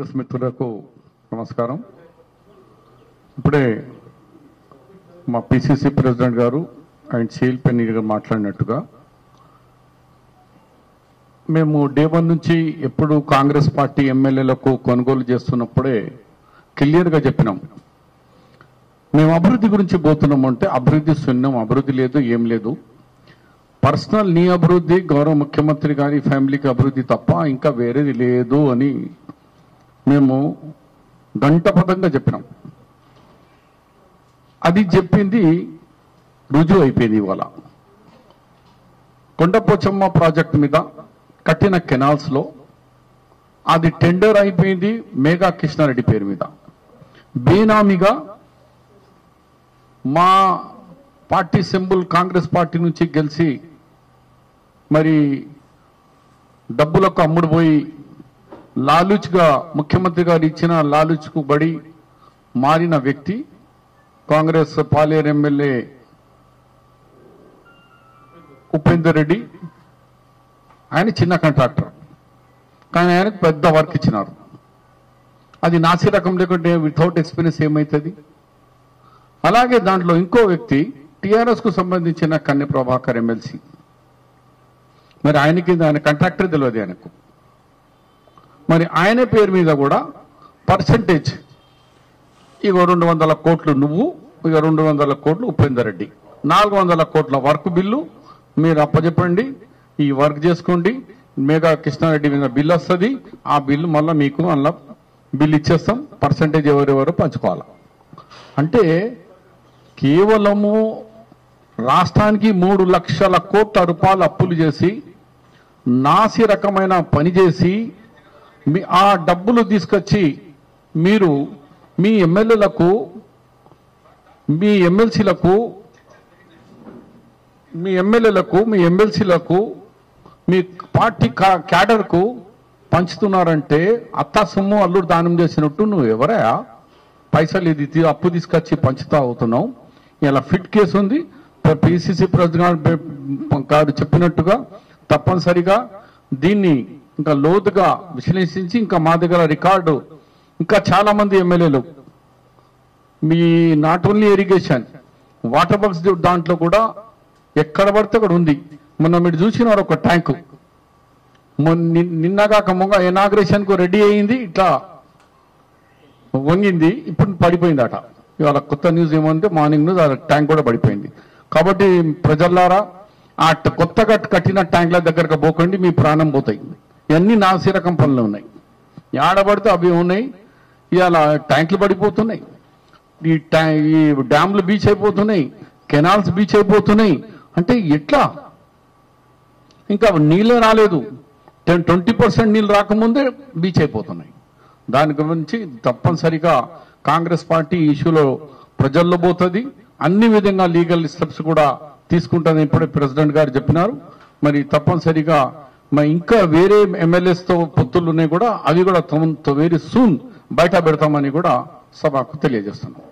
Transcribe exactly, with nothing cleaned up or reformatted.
Press మిత్రులకు నమస్కారం. ఇప్పుడే మా పిసిసి ప్రెసిడెంట్ గారు అండ్ సీల్ పెన్నీర్ గారు మాట్లాడినట్టుగా మేము డే వన్ నుంచి ఎప్పుడు కాంగ్రెస్ పార్టీ ఎమ్మెల్యేలకు కొనుగోలు చేస్తున్నప్పుడే క్లియర్గా చెప్పినాం, మేము అభివృద్ధి గురించి పోతున్నాం అంటే అభివృద్ధి శూన్యం, అభివృద్ధి లేదు, ఏం లేదు. పర్సనల్ నీ అభివృద్ధి, గౌరవ ముఖ్యమంత్రి గారి ఫ్యామిలీకి అభివృద్ధి తప్ప ఇంకా వేరేది లేదు అని మేము గంటపదంగా చెప్పినాం. అది చెప్పింది రుజువు అయిపోయింది. ఇవాళ కొండపోచమ్మ ప్రాజెక్ట్ మీద కట్టిన కెనాల్స్లో అది టెండర్ అయిపోయింది మేఘా కృష్ణారెడ్డి పేరు మీద. బేనామీగా మా పార్టీ సింబుల్ కాంగ్రెస్ పార్టీ నుంచి గెలిచి మరి డబ్బులకు అమ్ముడుపోయి లాలూచ్గా ముఖ్యమంత్రి గారు ఇచ్చిన లాలూచ్కు బడి మారిన వ్యక్తి కాంగ్రెస్ పాలేరు ఎమ్మెల్యే ఉపేందర్ రెడ్డి. ఆయన చిన్న కాంట్రాక్టర్, కానీ ఆయనకు పెద్ద వర్క్ ఇచ్చినారు. అది నాసి రకం లేకుంటే వితౌట్ ఎక్స్పీరియన్స్ ఏమవుతుంది? అలాగే దాంట్లో ఇంకో వ్యక్తి టీఆర్ఎస్కు సంబంధించిన కన్నె ప్రభాకర్ ఎమ్మెల్సీ. మరి ఆయనకి ఆయన కాంట్రాక్టర్ తెలియదు ఆయనకు. మరి ఆయన పేరు మీద కూడా పర్సంటేజ్ ఇక రెండు వందల కోట్లు నువ్వు, ఇక రెండు వందల కోట్లు ఉపేందర్ రెడ్డి, నాలుగు వందల కోట్ల వర్క్ బిల్లు మీరు అప్పచెప్పండి, ఈ వర్క్ చేసుకోండి, మేఘా కృష్ణారెడ్డి మీద బిల్లు వస్తుంది, ఆ బిల్లు మళ్ళీ మీకు అందులో బిల్లు ఇచ్చేస్తాం, పర్సంటేజ్ ఎవరెవరు పంచుకోవాలి. అంటే కేవలము రాష్ట్రానికి మూడు లక్షల కోట్ల రూపాయలు అప్పులు చేసి నాసి రకమైన పని చేసి మీ ఆ డబ్బులు తీసుకొచ్చి మీరు మీ ఎమ్మెల్యేలకు, మీ ఎమ్మెల్సీలకు, మీ ఎమ్మెల్యేలకు, మీ ఎమ్మెల్సీలకు, మీ పార్టీ క్యాడర్కు పంచుతున్నారంటే అత్త సొమ్ము అల్లుడు దానం చేసినట్టు నువ్వు ఎవరా పైసలు ఇది అప్పు తీసుకొచ్చి పంచుతా అవుతున్నావు. ఇలా ఫిట్ కేసు ఉంది. పిసిసి ప్రెసిడెంట్ గారు చెప్పినట్టుగా తప్పనిసరిగా దీన్ని ఇంకా లోతుగా విశ్లేషించి, ఇంకా మా దగ్గర రికార్డు ఇంకా చాలా మంది ఎమ్మెల్యేలు మీ not only irrigation water works దాంట్లో కూడా ఎక్కడ పడితే అక్కడ ఉంది. మొన్న మీరు చూసినారు ఒక ట్యాంకు మొన్న నిన్నగాక మొంగ ఇనాగ్రేషన్కు రెడీ అయింది, ఇట్లా వంగింది, ఇప్పుడు పడిపోయింది అట. ఇవాళ కొత్త న్యూస్ ఏమంటే మార్నింగ్ న్యూస్, ఆ ట్యాంక్ కూడా పడిపోయింది. కాబట్టి ప్రజలారా, ఆ కొత్తగా కట్టిన ట్యాంక్ల దగ్గరకు పోకండి, మీ ప్రాణం పోతాయి. ఇవన్నీ నాసి రకం పనులు ఉన్నాయి, ఆడబడితే అవి ఉన్నాయి. ఇవాళ ట్యాంకులు పడిపోతున్నాయి, ఈ ట్యా ఈ డ్యామ్లు బీచ్ అయిపోతున్నాయి, కెనాల్స్ బీచ్ అయిపోతున్నాయి. అంటే ఎట్లా? ఇంకా నీళ్ళే రాలేదు, టెన్ ట్వంటీ పర్సెంట్ నీళ్ళు రాకముందే బీచ్ అయిపోతున్నాయి. దాని గురించి తప్పనిసరిగా కాంగ్రెస్ పార్టీ ఇష్యూలో ప్రజల్లో పోతుంది, అన్ని విధంగా లీగల్ స్టెప్స్ కూడా తీసుకుంటుందని ఇప్పుడే ప్రెసిడెంట్ గారు చెప్పినారు. మరి తప్పనిసరిగా మరి ఇంకా వేరే ఎమ్మెల్యేస్తో పొత్తులు ఉన్నాయి కూడా, అవి కూడా వెరీ సూన్ బయట పెడతామని కూడా సభకు తెలియజేస్తున్నాం.